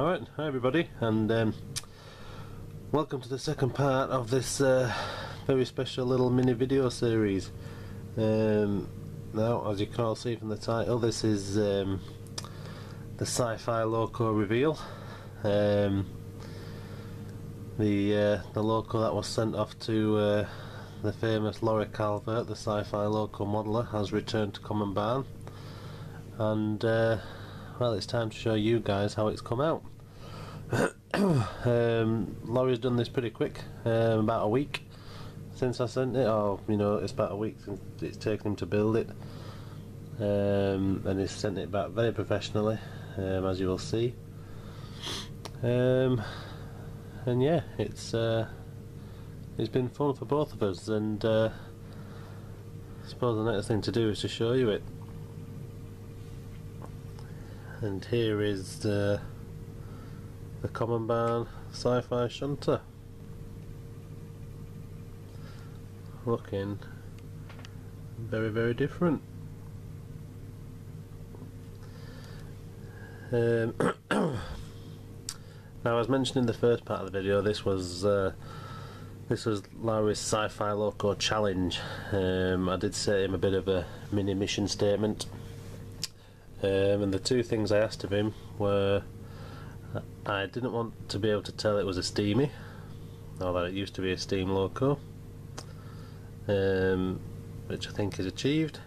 Alright, hi everybody, and welcome to the second part of this very special little mini video series. Now, as you can all see from the title, this is the Sci-Fi Loco reveal. The Loco that was sent off to the famous Laurie Calvert, the Sci-Fi Loco modeller, has returned to Common Barn, and well, it's time to show you guys how it's come out. Laurie's done this pretty quick, about a week since I sent it, or you know, it's about a week since it's taken him to build it, and he's sent it back very professionally, as you will see. And yeah, it's been fun for both of us, and I suppose the next thing to do is to show you it. And here is the Common Barn Sci-Fi Shunter, looking very, very different. Now, as mentioned in the first part of the video, this was Laurie's Sci-Fi Loco challenge. I did set him a bit of a mini mission statement. And the two things I asked of him were, I didn't want to be able to tell it was a steamy, or that it used to be a steam loco, which I think is achieved,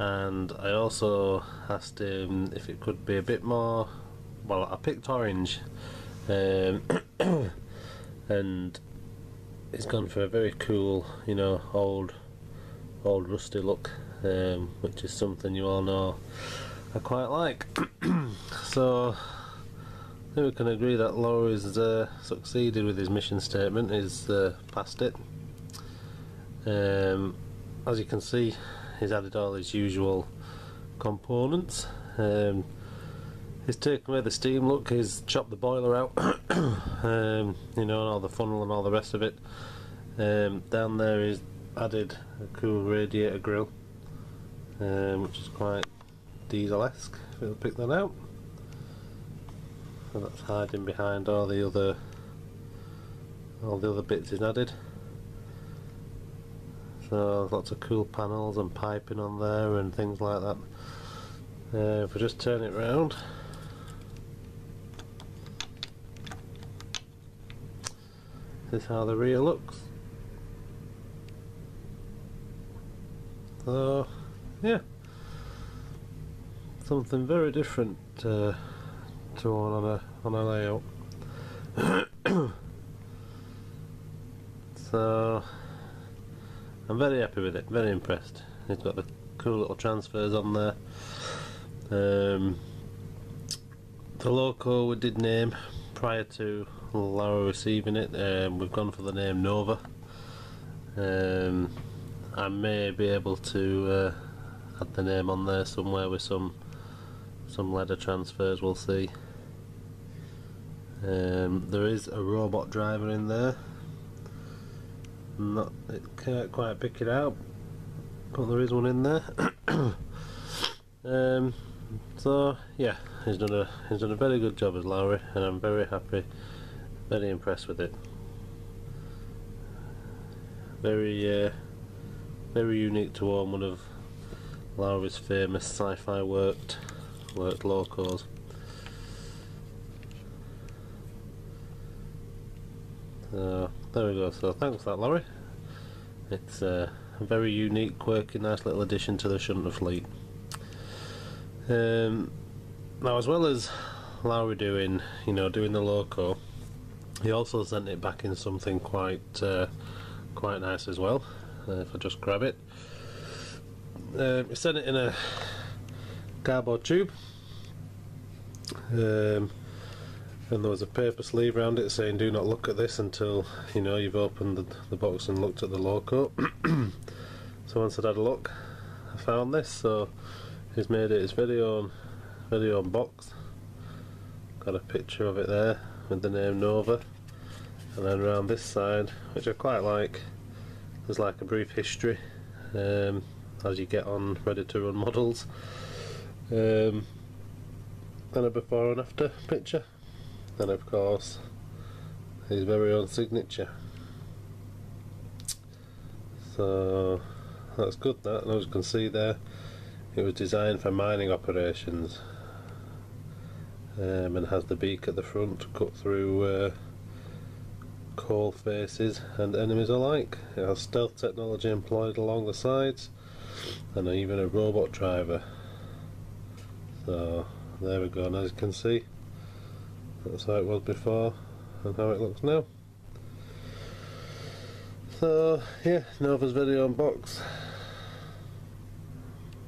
and I also asked him if it could be a bit more, well, I picked orange, and it's gone for a very cool, you know, old rusty look, which is something you all know I quite like. So I think we can agree that Laurie's succeeded with his mission statement. He's passed it. As you can see, he's added all his usual components. He's taken away the steam look, he's chopped the boiler out, you know, and all the funnel and all the rest of it. Down there is added a cool radiator grill, which is quite diesel-esque, if it'll pick that out. So that's hiding behind all the other bits is added. So lots of cool panels and piping on there and things like that. If we just turn it round, this is how the rear looks. So yeah, something very different to one on a layout. So I'm very happy with it, very impressed. It's got the cool little transfers on there. The Loco we did name prior to Laurie receiving it. We've gone for the name Nova. I may be able to add the name on there somewhere with some ladder transfers, we'll see. There is a robot driver in there. It can't quite pick it out, but there is one in there. So yeah, he's done a very good job as Laurie, and I'm very happy, very impressed with it. Very very unique to one of Laurie's famous sci-fi worked locos. So there we go. So thanks for that, Laurie. It's a very unique, quirky, nice little addition to the Shunter fleet. Now, as well as Laurie doing the loco, he also sent it back in something quite nice as well. If I just grab it, he sent it in a cardboard tube, and there was a paper sleeve around it saying do not look at this until you know you've opened the box and looked at the loco. So once I'd had a look, I found this. So he's made it his very own box. Got a picture of it there with the name Nova, and then around this side, which I quite like, there's like a brief history, as you get on ready to run models, and a before and after picture. and of course his very own signature. So that's good, that, and as you can see there, it was designed for mining operations, and has the beak at the front to cut through coal faces and enemies alike. It has stealth technology employed along the sides, and even a robot driver. So there we go, and as you can see, that's how it was before and how it looks now. So yeah, Nova's very own box.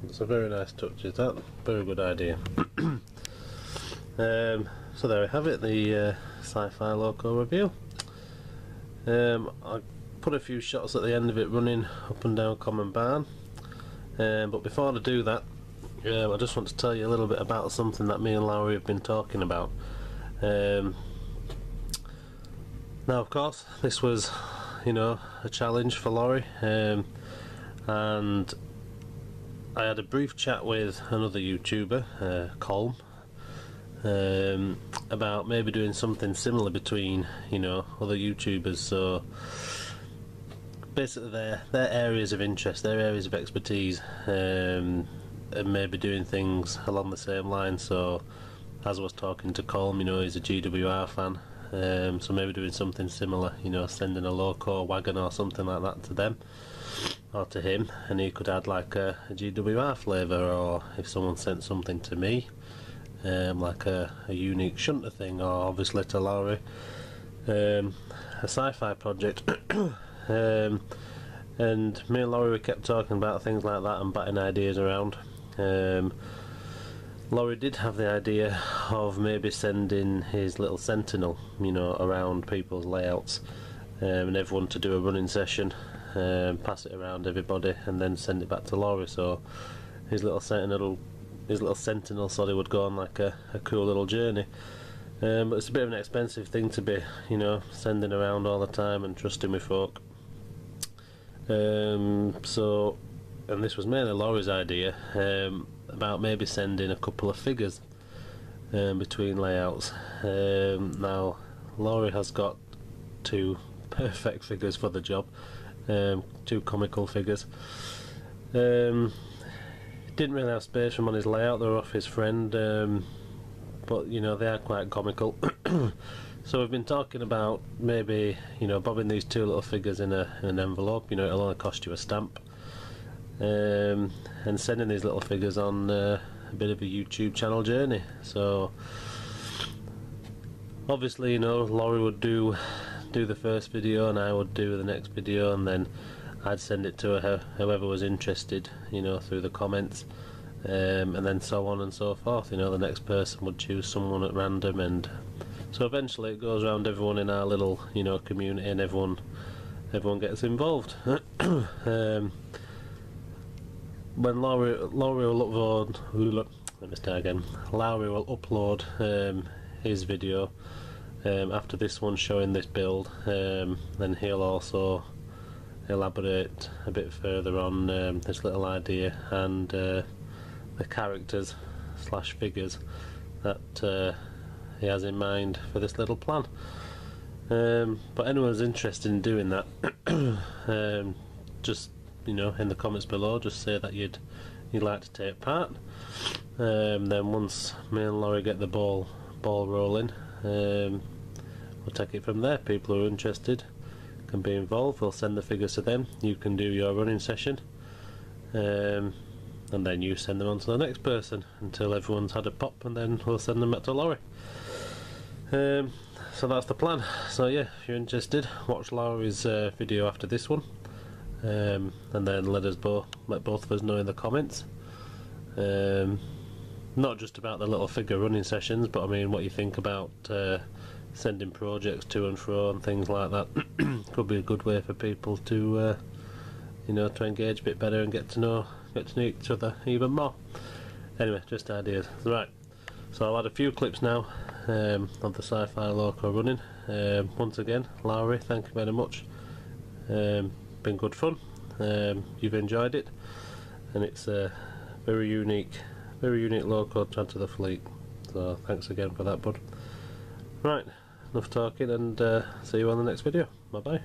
It's a very nice touch, is that? Very good idea. So there we have it, the Sci-Fi Loco review. I put a few shots at the end of it running up and down Common Barn, but before I do that, I just want to tell you a little bit about something that me and Laurie have been talking about. Now of course this was, you know, a challenge for Laurie, and I had a brief chat with another YouTuber, Colm, about maybe doing something similar between, you know, other YouTubers. So basically their areas of interest, their areas of expertise, and maybe doing things along the same line. So as I was talking to Colm, you know, he's a GWR fan, so maybe doing something similar, you know, sending a loco, wagon or something like that to them or to him, and he could add like a GWR flavour, or if someone sent something to me, like a unique shunter thing, or obviously to Laurie, a sci-fi project. And me and Laurie, we kept talking about things like that and batting ideas around. Laurie did have the idea of maybe sending his little sentinel, you know, around people's layouts, and everyone to do a running session, pass it around everybody and then send it back to Laurie. So his little sentinel would go on like a cool little journey. But it's a bit of an expensive thing to be, you know, sending around all the time and trusting with folk. So, and this was mainly Laurie's idea, about maybe sending a couple of figures between layouts. Now Laurie has got two perfect figures for the job, two comical figures. Didn't really have space for them on his layout, they were off his friend, but you know, they are quite comical. So we've been talking about maybe, you know, bobbing these two little figures in an envelope, you know, it'll only cost you a stamp, and sending these little figures on a bit of a YouTube channel journey. So obviously, you know, Laurie would do the first video and I would do the next video, and then I'd send it to her, whoever was interested, you know, through the comments, and then so on and so forth. You know, the next person would choose someone at random, and so eventually it goes around everyone in our little, you know, community, and everyone gets involved. When Laurie will upload his video after this one showing this build, then he'll also elaborate a bit further on this little idea and the characters / figures that he has in mind for this little plan. But anyone's interested in doing that, just, you know, in the comments below, just say that you'd like to take part. Then once me and Laurie get the ball rolling, we'll take it from there. People who are interested can be involved, we'll send the figures to them, you can do your running session, and then you send them on to the next person until everyone's had a pop, and then we'll send them back to Laurie. So that's the plan. So yeah, if you're interested, watch Laurie's video after this one, and then let both of us know in the comments, not just about the little figure running sessions, but I mean what you think about sending projects to and fro and things like that. Could be a good way for people to, you know, to engage a bit better and get to know each other even more. Anyway, just ideas. Right, so I'll add a few clips now of the Sci-Fi Loco running. Once again, Laurie, thank you very much. Been good fun. You've enjoyed it, and it's a very unique loco to add to the fleet. So thanks again for that, bud. Right, enough talking, and see you on the next video. Bye bye.